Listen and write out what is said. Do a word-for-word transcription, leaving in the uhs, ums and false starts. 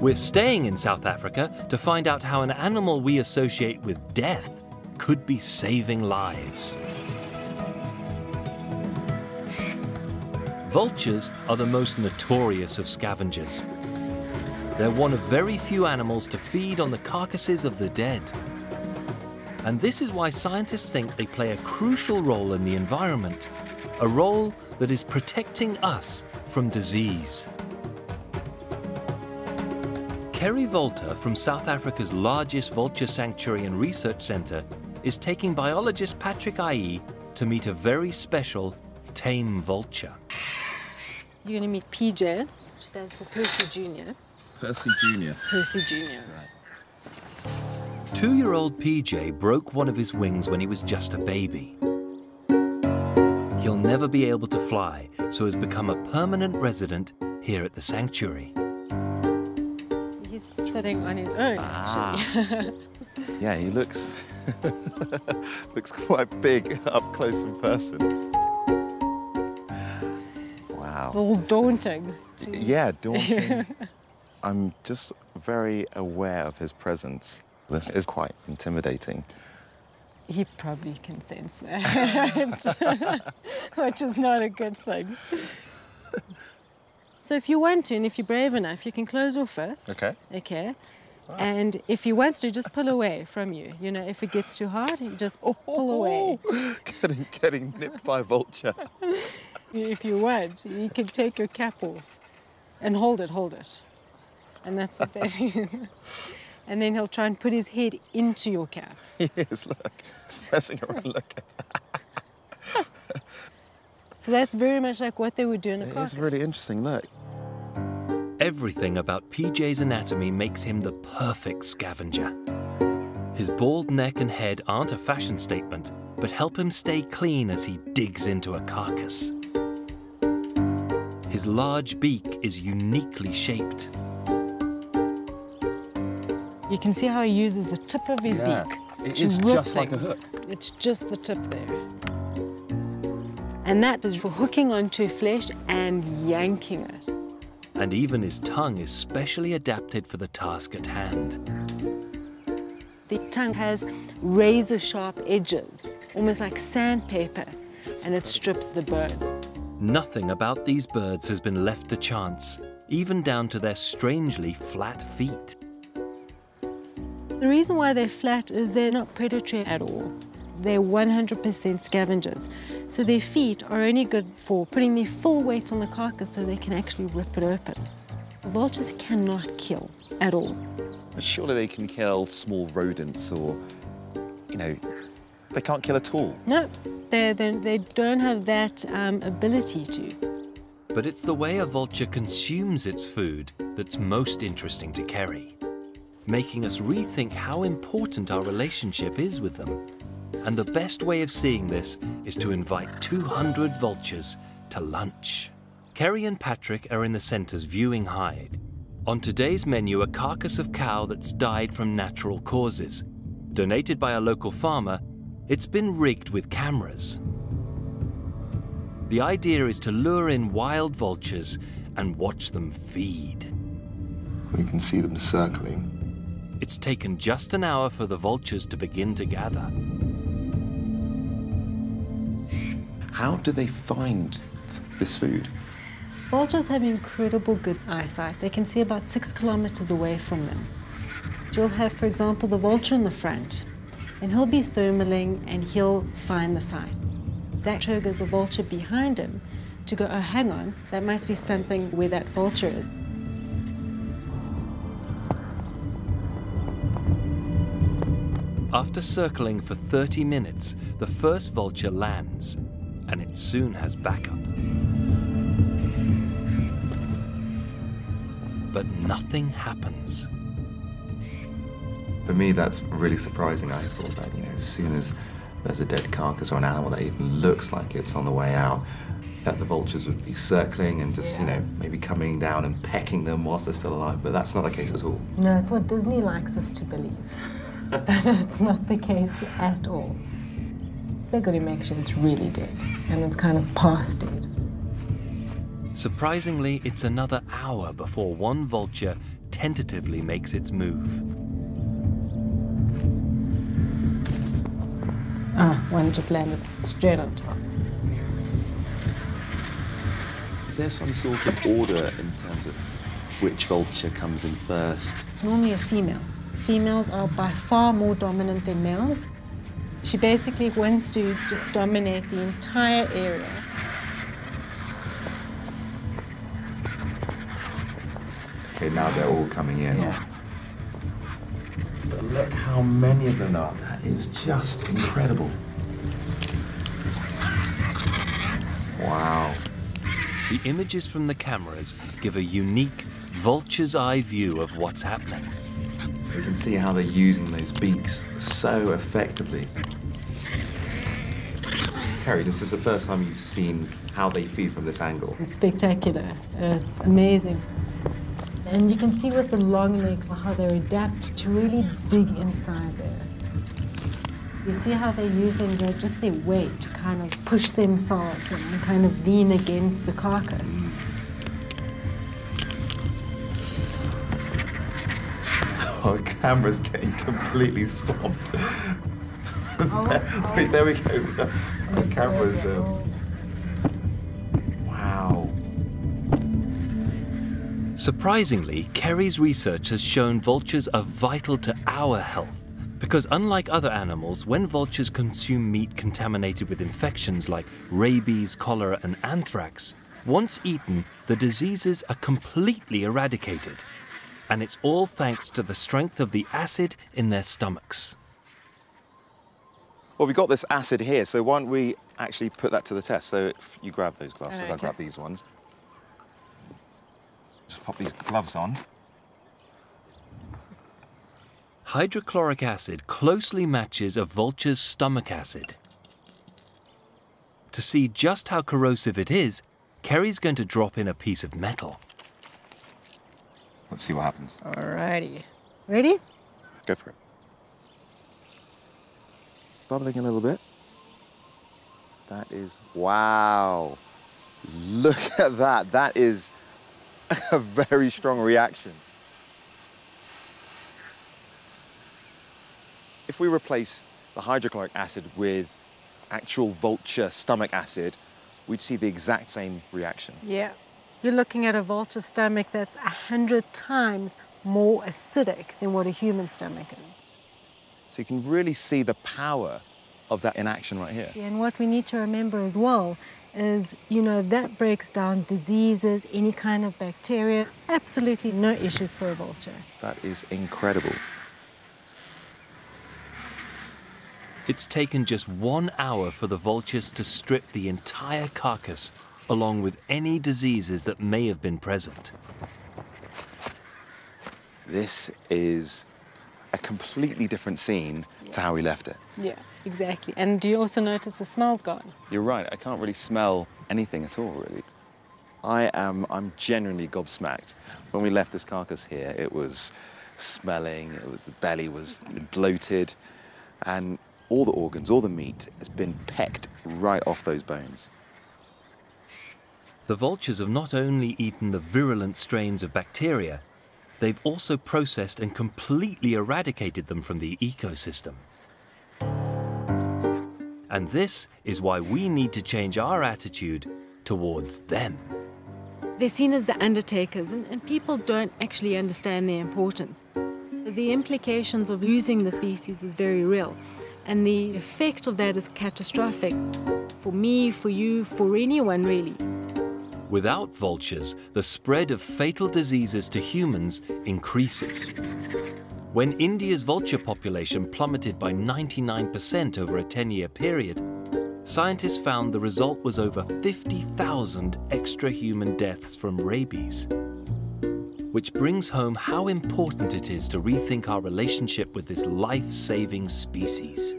We're staying in South Africa to find out how an animal we associate with death could be saving lives. Vultures are the most notorious of scavengers. They're one of very few animals to feed on the carcasses of the dead. And this is why scientists think they play a crucial role in the environment, a role that is protecting us from disease. Kerry Volter from South Africa's largest vulture sanctuary and research centre is taking biologist Patrick I E to meet a very special tame vulture. You're going to meet P J, which stands for Percy Junior. Percy Junior. Percy Junior. Right. Two-year-old P J broke one of his wings when he was just a baby. He'll never be able to fly, so has become a permanent resident here at the sanctuary. He's sitting on his own, ah. actually. Yeah, he looks looks quite big up close and personal. Wow. A little daunting. So, yeah, daunting. I'm just very aware of his presence. This is quite intimidating. He probably can sense that, which is not a good thing. So if you want to, and if you're brave enough, you can close your fist. Okay. Okay. Wow. And if he wants to, just pull away from you. You know, if it gets too hard, you just oh, pull away. Getting, getting nipped by a vulture. If you want, you can take your cap off and hold it, hold it. And that's what that is. And then he'll try and put his head into your cap. He is, look. He's messing around, look. So that's very much like what they would do in a carcass. It's really interesting, look. Everything about P J's anatomy makes him the perfect scavenger. His bald neck and head aren't a fashion statement, but help him stay clean as he digs into a carcass. His large beak is uniquely shaped. You can see how he uses the tip of his yeah. beak. It is just things. Like a hook. It's just the tip there. And that was for hooking onto flesh and yanking it. And even his tongue is specially adapted for the task at hand. The tongue has razor-sharp edges, almost like sandpaper, and it strips the bird. Nothing about these birds has been left to chance, even down to their strangely flat feet. The reason why they're flat is they're not predatory at all. They're one hundred percent scavengers. So their feet are only good for putting their full weight on the carcass so they can actually rip it open. Vultures cannot kill at all. Surely they can kill small rodents or, you know, they can't kill at all. No, they they don't have that um, ability to. But it's the way a vulture consumes its food that's most interesting to Kerry, making us rethink how important our relationship is with them. And the best way of seeing this is to invite two hundred vultures to lunch. Kerry and Patrick are in the centre's viewing hide. On today's menu, a carcass of cow that's died from natural causes. Donated by a local farmer, it's been rigged with cameras. The idea is to lure in wild vultures and watch them feed. We can see them circling. It's taken just an hour for the vultures to begin to gather. How do they find th this food? Vultures have incredible good eyesight. They can see about six kilometers away from them. You'll have, for example, the vulture in the front, and he'll be thermaling and he'll find the site. That triggers a vulture behind him to go, oh, hang on, that must be something where that vulture is. After circling for thirty minutes, the first vulture lands. And it soon has backup. But nothing happens. For me, that's really surprising. I thought that, you know, as soon as there's a dead carcass or an animal that even looks like it's on the way out, that the vultures would be circling and just, yeah. you know, maybe coming down and pecking them whilst they're still alive, but that's not the case at all. No, it's what Disney likes us to believe. But it's not the case at all. They've got to make sure it's really dead, and it's kind of past dead. Surprisingly, it's another hour before one vulture tentatively makes its move. Ah, one just landed straight on top. Is there some sort of order in terms of which vulture comes in first? It's normally a female. Females are by far more dominant than males. She basically wants to just dominate the entire area. Okay, now they're all coming in. Yeah. But look how many of them are. That is just incredible. Wow. The images from the cameras give a unique vulture's eye view of what's happening. You can see how they're using those beaks so effectively. Kerry, this is the first time you've seen how they feed from this angle. It's spectacular. It's amazing. And you can see with the long legs how they adapt to really dig inside there. You see how they're using their, just their weight to kind of push themselves and kind of lean against the carcass. Our camera's getting completely swamped. Oh, there, wait, there we go. Our camera's... Um... Wow. Surprisingly, Kerry's research has shown vultures are vital to our health. Because unlike other animals, when vultures consume meat contaminated with infections like rabies, cholera, and anthrax, once eaten, the diseases are completely eradicated. And it's all thanks to the strength of the acid in their stomachs. Well, we've got this acid here, so why don't we actually put that to the test? So if you grab those glasses, okay. I'll grab these ones. Just pop these gloves on. Hydrochloric acid closely matches a vulture's stomach acid. To see just how corrosive it is, Kerry's going to drop in a piece of metal. Let's see what happens. All righty. Ready? Go for it. Bubbling a little bit. That is... Wow. Look at that. That is a very strong reaction. If we replace the hydrochloric acid with actual vulture stomach acid, we'd see the exact same reaction. Yeah. You're looking at a vulture stomach that's a hundred times more acidic than what a human stomach is. So you can really see the power of that in action right here. And what we need to remember as well is, you know, that breaks down diseases, any kind of bacteria, absolutely no issues for a vulture. That is incredible. It's taken just one hour for the vultures to strip the entire carcass, along with any diseases that may have been present. This is a completely different scene to how we left it. Yeah, exactly. And do you also notice the smell's gone? You're right, I can't really smell anything at all, really. I am, I'm genuinely gobsmacked. When we left this carcass here, it was smelling, it was, the belly was bloated, and all the organs, all the meat has been pecked right off those bones. The vultures have not only eaten the virulent strains of bacteria, they've also processed and completely eradicated them from the ecosystem. And this is why we need to change our attitude towards them. They're seen as the undertakers, and, and people don't actually understand their importance. The implications of losing the species is very real, and the effect of that is catastrophic for me, for you, for anyone really. Without vultures, the spread of fatal diseases to humans increases. When India's vulture population plummeted by ninety-nine percent over a ten-year period, scientists found the result was over fifty thousand extra human deaths from rabies. Which brings home how important it is to rethink our relationship with this life-saving species.